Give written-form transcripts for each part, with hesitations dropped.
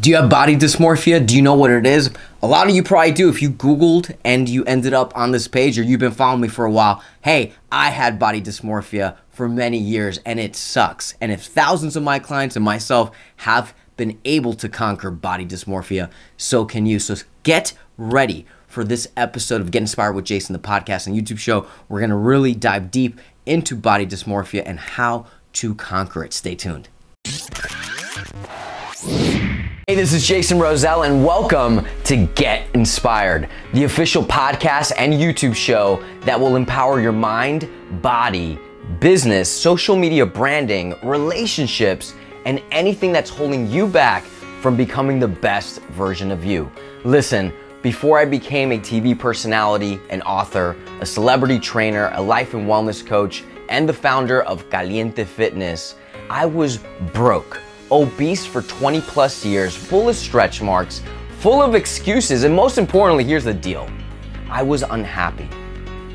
Do you have body dysmorphia? Do you know what it is? A lot of you probably do. If you Googled and you ended up on this page, or you've been following me for a while, hey, I had body dysmorphia for many years and it sucks. And if thousands of my clients and myself have been able to conquer body dysmorphia, so can you. So get ready for this episode of Get Inspired with Jason, the podcast and YouTube show. We're gonna really dive deep into body dysmorphia and how to conquer it. Stay tuned. Hey, this is Jason Rozell and welcome to Get Inspired, the official podcast and YouTube show that will empower your mind, body, business, social media branding, relationships, and anything that's holding you back from becoming the best version of you. Listen, before I became a TV personality, an author, a celebrity trainer, a life and wellness coach, and the founder of Caliente Fitness, I was broke. Obese for 20 plus years, full of stretch marks, full of excuses, and most importantly, here's the deal. I was unhappy.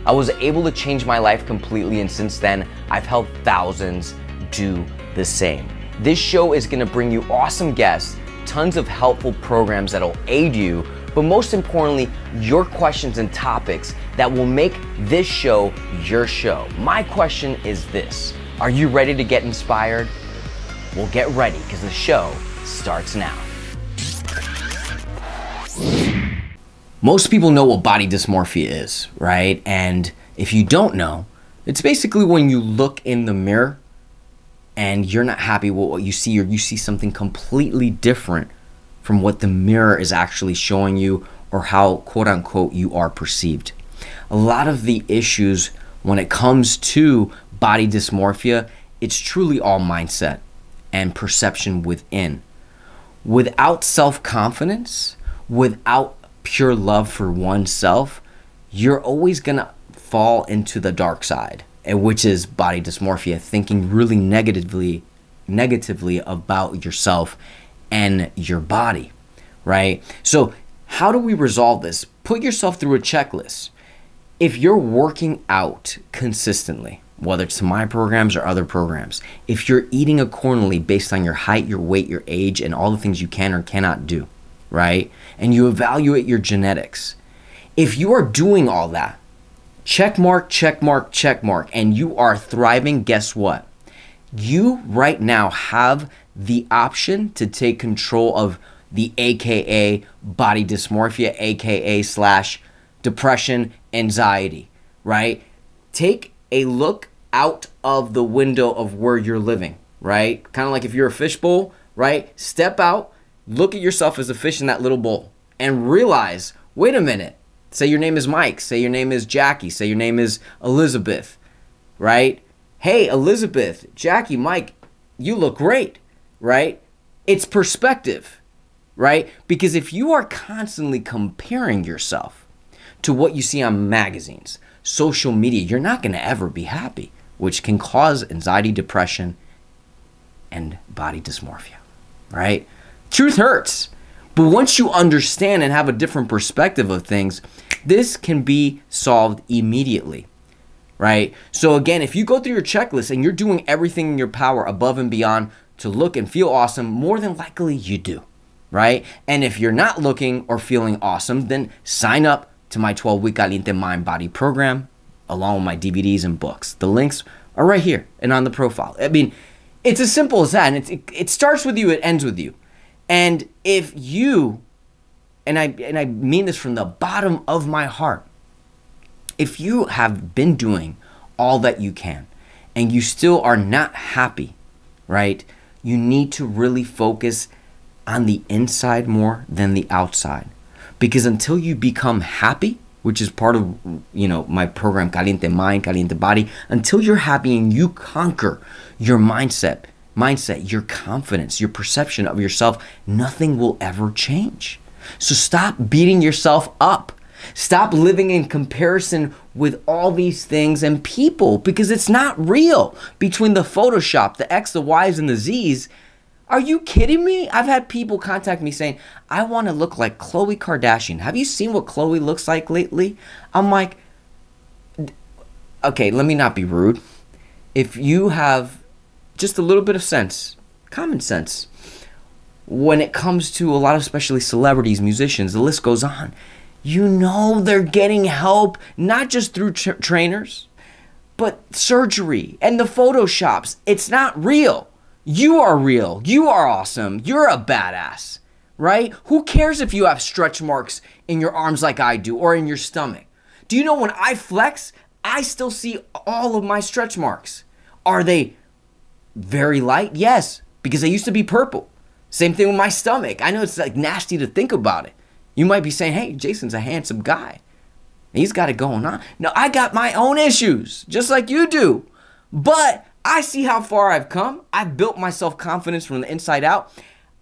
I was able to change my life completely, and since then, I've helped thousands do the same. This show is gonna bring you awesome guests, tons of helpful programs that'll aid you, but most importantly, your questions and topics that will make this show your show. My question is this: are you ready to get inspired? Well, get ready, because the show starts now. Most people know what body dysmorphia is, right? And if you don't know, it's basically when you look in the mirror and you're not happy with what you see, or you see something completely different from what the mirror is actually showing you, or how, quote unquote, you are perceived. A lot of the issues when it comes to body dysmorphia, it's truly all mindset and perception within. Without self-confidence, without pure love for oneself, you're always gonna fall into the dark side, and which is body dysmorphia, thinking really negatively about yourself and your body, right? So how do we resolve this? Put yourself through a checklist. If you're working out consistently, whether it's my programs or other programs, if you're eating accordingly based on your height, your weight, your age, and all the things you can or cannot do, right? And you evaluate your genetics. If you are doing all that, check mark, check mark, check mark, and you are thriving, guess what? You right now have the option to take control of the AKA body dysmorphia, AKA / depression, anxiety, right? Take a look out of the window of where you're living, right? Kind of like if you're a fishbowl, right? Step out, look at yourself as a fish in that little bowl and realize, wait a minute, say your name is Mike, say your name is Jackie, say your name is Elizabeth, right? Hey, Elizabeth, Jackie, Mike, you look great, right? It's perspective, right? Because if you are constantly comparing yourself to what you see on magazines, social media, you're not going to ever be happy, which can cause anxiety, depression, and body dysmorphia, right? Truth hurts. But once you understand and have a different perspective of things, this can be solved immediately, right? So again, if you go through your checklist and you're doing everything in your power above and beyond to look and feel awesome, more than likely you do, right? And if you're not looking or feeling awesome, then sign up to my 12-week Caliente Mind Body program, along with my DVDs and books. The links are right here and on the profile. I mean, it's as simple as that. And it starts with you, it ends with you. And if you, and I mean this from the bottom of my heart, if you have been doing all that you can and you still are not happy, right, you need to really focus on the inside more than the outside. Because until you become happy, which is part of, you know, my program, Caliente Mind, Caliente Body, until you're happy and you conquer your mindset, your confidence, your perception of yourself, nothing will ever change. So stop beating yourself up. Stop living in comparison with all these things and people, because it's not real. Between the Photoshop, the X, the Y's, and the Z's, are you kidding me? I've had people contact me saying, I want to look like Khloe Kardashian. Have you seen what Khloe looks like lately? I'm like, okay, let me not be rude. If you have just a little bit of sense, common sense, when it comes to a lot of especially celebrities, musicians, the list goes on. You know they're getting help, not just through trainers, but surgery and the Photoshops. It's not real. You are real. You are awesome. You're a badass, right? Who cares if you have stretch marks in your arms like I do or in your stomach? Do you know when I flex, I still see all of my stretch marks. Are they very light? Yes, because they used to be purple. Same thing with my stomach. I know it's like nasty to think about it. You might be saying, hey, Jason's a handsome guy. He's got it going on. No, I got my own issues, just like you do. But I see how far I've come. I've built my self-confidence from the inside out.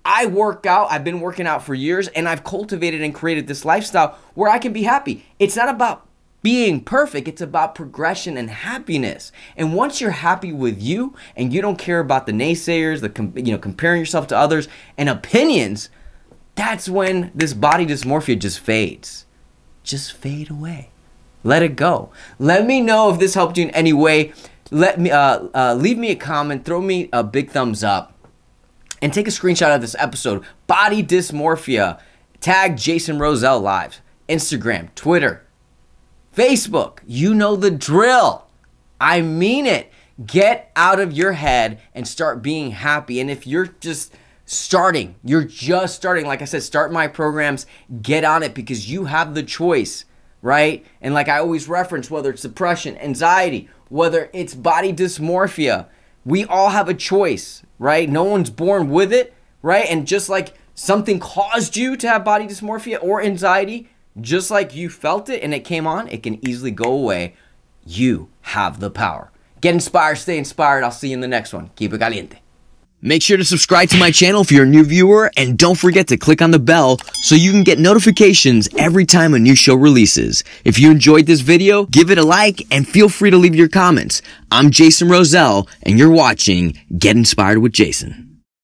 I work out. I've been working out for years, and I've cultivated and created this lifestyle where I can be happy. It's not about being perfect. It's about progression and happiness. And once you're happy with you and you don't care about the naysayers, the comparing yourself to others and opinions, that's when this body dysmorphia just fades. Just fade away. Let it go. Let me know if this helped you in any way. Leave me a comment. Throw me a big thumbs up. And take a screenshot of this episode. Body dysmorphia. Tag Jason Rozell Live. Instagram, Twitter, Facebook. You know the drill. I mean it. Get out of your head and start being happy. And if you're just starting, you're just starting, like I said, start my programs, get on it because you have the choice, right? And like I always reference, whether it's depression, anxiety, whether it's body dysmorphia, we all have a choice, right? No one's born with it, right? And just like something caused you to have body dysmorphia or anxiety, just like you felt it and it came on, it can easily go away. You have the power. Get inspired, stay inspired. I'll see you in the next one. Keep it caliente. Make sure to subscribe to my channel if you're a new viewer, and don't forget to click on the bell so you can get notifications every time a new show releases. If you enjoyed this video, give it a like and feel free to leave your comments. I'm Jason Rozell, and you're watching Get Inspired with Jason.